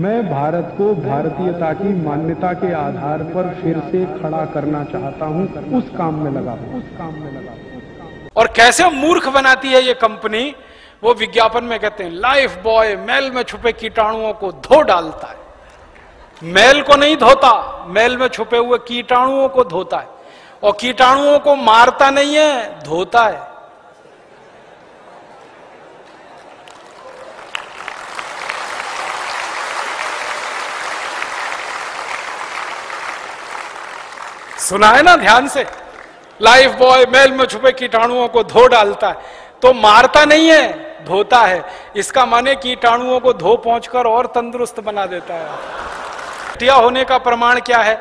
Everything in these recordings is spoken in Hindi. मैं भारत को भारतीयता की मान्यता के आधार पर फिर से खड़ा करना चाहता हूं, उस काम में लगा हूं। और कैसे मूर्ख बनाती है ये कंपनी, वो विज्ञापन में कहते हैं लाइफ बॉय मैल में छुपे कीटाणुओं को धो डालता है। मैल को नहीं धोता, मैल में छुपे हुए कीटाणुओं को धोता है, और कीटाणुओं को मारता नहीं है, धोता है। सुना है ना ध्यान से, लाइफ बॉय मैल में छुपे कीटाणुओं को धो डालता है, तो मारता नहीं है, धोता है। इसका माने कीटाणुओं को धो पहुंचकर और तंदुरुस्त बना देता है। घटिया होने का प्रमाण क्या है?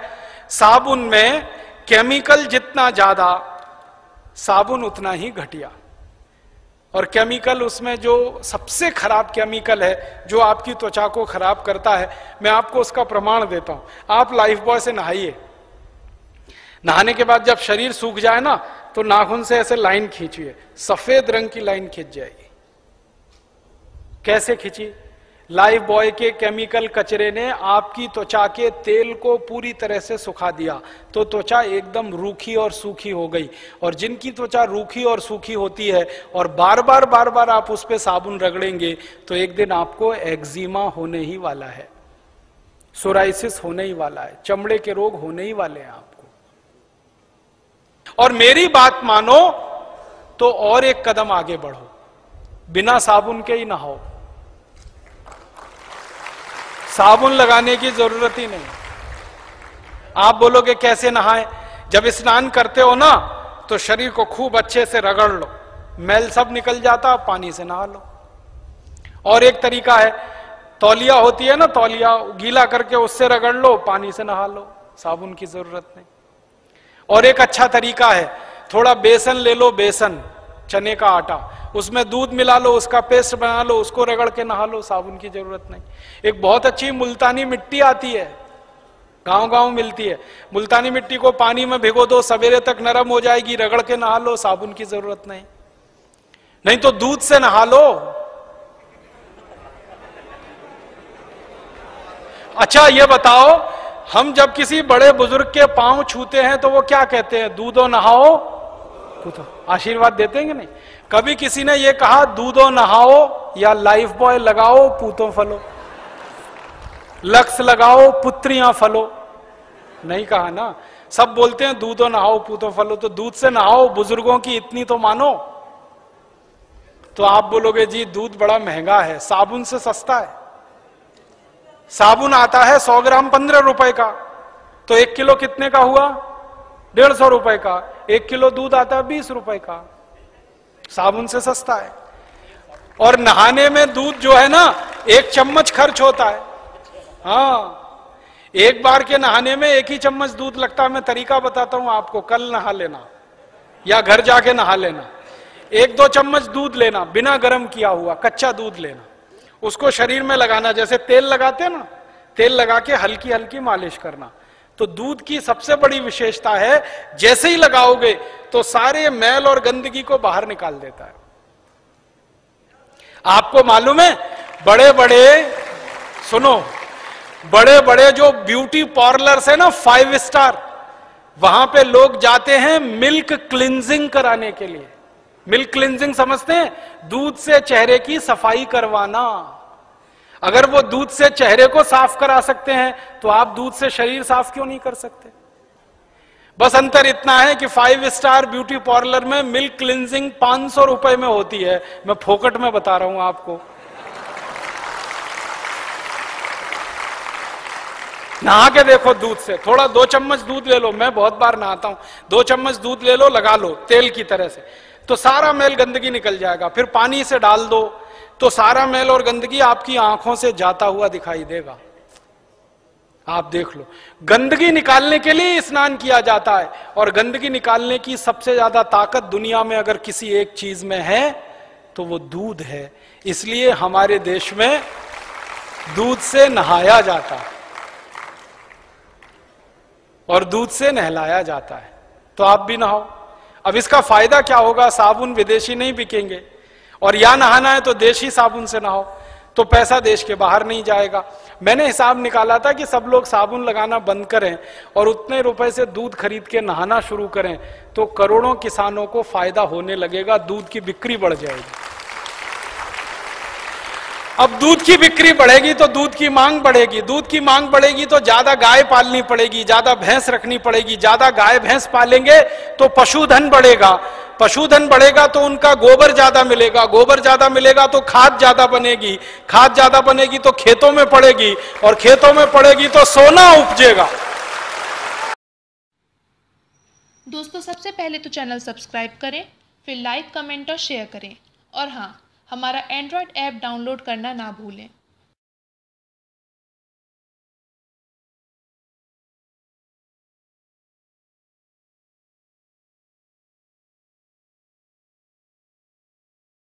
साबुन में केमिकल जितना ज्यादा, साबुन उतना ही घटिया। और केमिकल उसमें जो सबसे खराब केमिकल है, जो आपकी त्वचा को खराब करता है, मैं आपको उसका प्रमाण देता हूं। आप लाइफ बॉय से नहाइए, नहाने के बाद जब शरीर सूख जाए ना, तो नाखून से ऐसे लाइन खींचिए, सफेद रंग की लाइन खींच जाएगी। कैसे खींची? लाइफ बॉय के केमिकल कचरे ने आपकी त्वचा के तेल को पूरी तरह से सुखा दिया, तो त्वचा एकदम रूखी और सूखी हो गई। और जिनकी त्वचा रूखी और सूखी होती है और बार बार आप उस पर साबुन रगड़ेंगे, तो एक दिन आपको एक्जिमा होने ही वाला है, सोराइसिस होने ही वाला है, चमड़े के रोग होने ही वाले हैं आप। और मेरी बात मानो तो और एक कदम आगे बढ़ो, बिना साबुन के ही नहाओ, साबुन लगाने की जरूरत ही नहीं। आप बोलोगे कैसे नहाएं? जब स्नान करते हो ना, तो शरीर को खूब अच्छे से रगड़ लो, मैल सब निकल जाता, पानी से नहा लो। और एक तरीका है, तौलिया होती है ना, तौलिया गीला करके उससे रगड़ लो, पानी से नहा लो, साबुन की जरूरत नहीं। और एक अच्छा तरीका है, थोड़ा बेसन ले लो, बेसन चने का आटा, उसमें दूध मिला लो, उसका पेस्ट बना लो, उसको रगड़ के नहा लो, साबुन की जरूरत नहीं। एक बहुत अच्छी मुल्तानी मिट्टी आती है, गांव-गांव मिलती है, मुल्तानी मिट्टी को पानी में भिगो दो, सवेरे तक नरम हो जाएगी, रगड़ के नहा लो, साबुन की जरूरत नहीं। नहीं तो दूध से नहा लो। अच्छा ये बताओ, हम जब किसी बड़े बुजुर्ग के पांव छूते हैं तो वो क्या कहते हैं? दूधो नहाओ कूदो, आशीर्वाद देते हैं कि नहीं? कभी किसी ने ये कहा दूधो नहाओ या लाइफ बॉय लगाओ पूतो फलो, लक्स लगाओ पुत्रियां फलो? नहीं कहा ना। सब बोलते हैं दूधो नहाओ पूतो फलो, तो दूध से नहाओ, बुजुर्गों की इतनी तो मानो। तो आप बोलोगे जी दूध बड़ा महंगा है, साबुन से सस्ता है। साबुन आता है 100 ग्राम 15 रुपए का, तो 1 किलो कितने का हुआ? 150 रुपए का। 1 किलो दूध आता है 20 रुपए का, साबुन से सस्ता है। और नहाने में दूध जो है ना, 1 चम्मच खर्च होता है। हाँ, एक बार के नहाने में 1 ही चम्मच दूध लगता है। मैं तरीका बताता हूं आपको, कल नहा लेना या घर जाके नहा लेना। 1-2 चम्मच दूध लेना, बिना गर्म किया हुआ कच्चा दूध लेना, उसको शरीर में लगाना, जैसे तेल लगाते हैं ना, तेल लगा के हल्की हल्की मालिश करना। तो दूध की सबसे बड़ी विशेषता है, जैसे ही लगाओगे तो सारे मैल और गंदगी को बाहर निकाल देता है। आपको मालूम है, बड़े बड़े जो ब्यूटी पार्लर्स है ना, 5 स्टार, वहां पे लोग जाते हैं मिल्क क्लिनजिंग कराने के लिए। मिल्क क्लिनजिंग समझते हैं? दूध से चेहरे की सफाई करवाना। अगर वो दूध से चेहरे को साफ करा सकते हैं, तो आप दूध से शरीर साफ क्यों नहीं कर सकते? बस अंतर इतना है कि 5 स्टार ब्यूटी पार्लर में मिल्क क्लिनजिंग 500 रुपए में होती है। मैं फोकट में बता रहा हूं आपको। नहा के देखो दूध से, थोड़ा 2 चम्मच दूध ले लो, मैं बहुत बार नहाता हूं, 2 चम्मच दूध ले लो, लगा लो तेल की तरह से, तो सारा मैल गंदगी निकल जाएगा। फिर पानी से डाल दो, तो सारा मैल और गंदगी आपकी आंखों से जाता हुआ दिखाई देगा। आप देख लो, गंदगी निकालने के लिए स्नान किया जाता है। और गंदगी निकालने की सबसे ज्यादा ताकत दुनिया में अगर किसी एक चीज में है, तो वो दूध है। इसलिए हमारे देश में दूध से नहाया जाता है और दूध से नहलाया जाता है। तो आप भी नहाओ। अब इसका फायदा क्या होगा? साबुन विदेशी नहीं बिकेंगे, और या नहाना है तो देशी साबुन से नहाओ। तो पैसा देश के बाहर नहीं जाएगा। मैंने हिसाब निकाला था कि सब लोग साबुन लगाना बंद करें और उतने रुपए से दूध खरीद के नहाना शुरू करें तो करोड़ों किसानों को फायदा होने लगेगा, दूध की बिक्री बढ़ जाएगी। अब दूध की बिक्री बढ़ेगी तो दूध की मांग बढ़ेगी, दूध की मांग बढ़ेगी तो ज्यादा गाय पालनी पड़ेगी, ज्यादा भैंस रखनी पड़ेगी, ज्यादा गाय भैंस पालेंगे तो पशुधन बढ़ेगा, पशुधन बढ़ेगा तो उनका गोबर ज्यादा मिलेगा, गोबर ज्यादा मिलेगा तो खाद ज्यादा बनेगी, खाद ज्यादा बनेगी तो खेतों में पड़ेगी और खेतों में पड़ेगी तो सोना उपजेगा। दोस्तों, सबसे पहले तो चैनल सब्सक्राइब करें, फिर लाइक, कमेंट और शेयर करें, और हाँ, हमारा एंड्रॉयड ऐप डाउनलोड करना ना भूलें।